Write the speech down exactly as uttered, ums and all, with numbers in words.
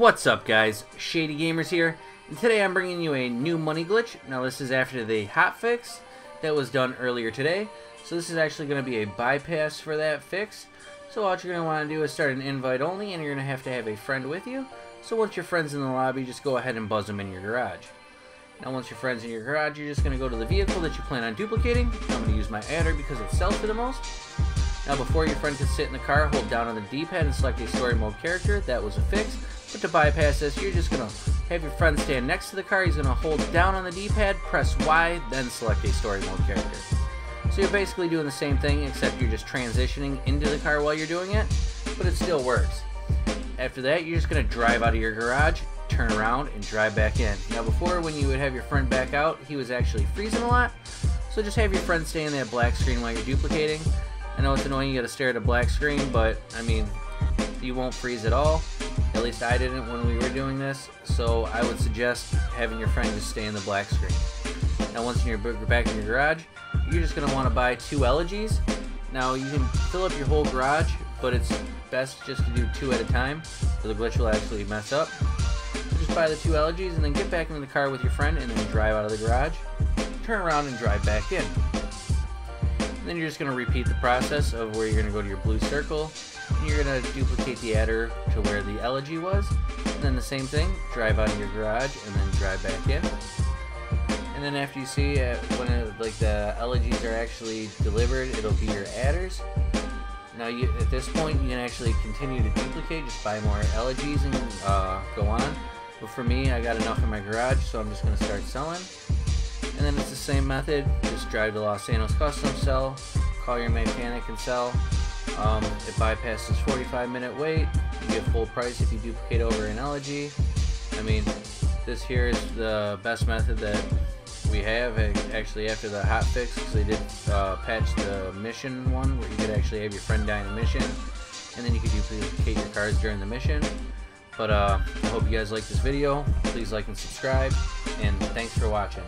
What's up, guys? Shady Gamers here, and today I'm bringing you a new money glitch. Now this is after the hotfix that was done earlier today, so this is actually going to be a bypass for that fix. So what you're going to want to do is start an invite only, and you're going to have to have a friend with you. So once your friend's in the lobby, just go ahead and buzz them in your garage. Now once your friend's in your garage, you're just going to go to the vehicle that you plan on duplicating. I'm going to use my adder because it sells for the most. Now before your friend could sit in the car, hold down on the D-pad and select a story mode character. That was a fix. But to bypass this, you're just going to have your friend stand next to the car. He's going to hold down on the D-pad, press Y, then select a story mode character. So you're basically doing the same thing, except you're just transitioning into the car while you're doing it, but it still works. After that, you're just going to drive out of your garage, turn around, and drive back in. Now before, when you would have your friend back out, he was actually freezing a lot. So just have your friend stay in that black screen while you're duplicating. I know it's annoying, you got to stare at a black screen, but I mean, you won't freeze at all. At least I didn't when we were doing this, so I would suggest having your friend just stay in the black screen. Now once you're back in your garage, you're just going to want to buy two elegies. Now you can fill up your whole garage, but it's best just to do two at a time, so the glitch will actually mess up. So just buy the two elegies and then get back into the car with your friend and then drive out of the garage, turn around and drive back in. And then you're just going to repeat the process of where you're going to go to your blue circle, and you're going to duplicate the adder to where the elegy was, and then the same thing, drive out of your garage and then drive back in. And then after you see uh, when it, like the elegies are actually delivered, it'll be your adders. Now you, at this point, you can actually continue to duplicate, just buy more elegies and uh, go on. But for me, I got enough in my garage, so I'm just going to start selling. And then it's the same method, just drive to Los Santos Customs, sell, call your mechanic and sell. Um, it bypasses forty-five minute wait, you get full price if you duplicate over an elegy. I mean, this here is the best method that we have, actually, after the hot fix, because they did uh, patch the mission one where you could actually have your friend die in a mission, and then you could duplicate your cars during the mission. But uh, I hope you guys like this video, please like and subscribe, and thanks for watching.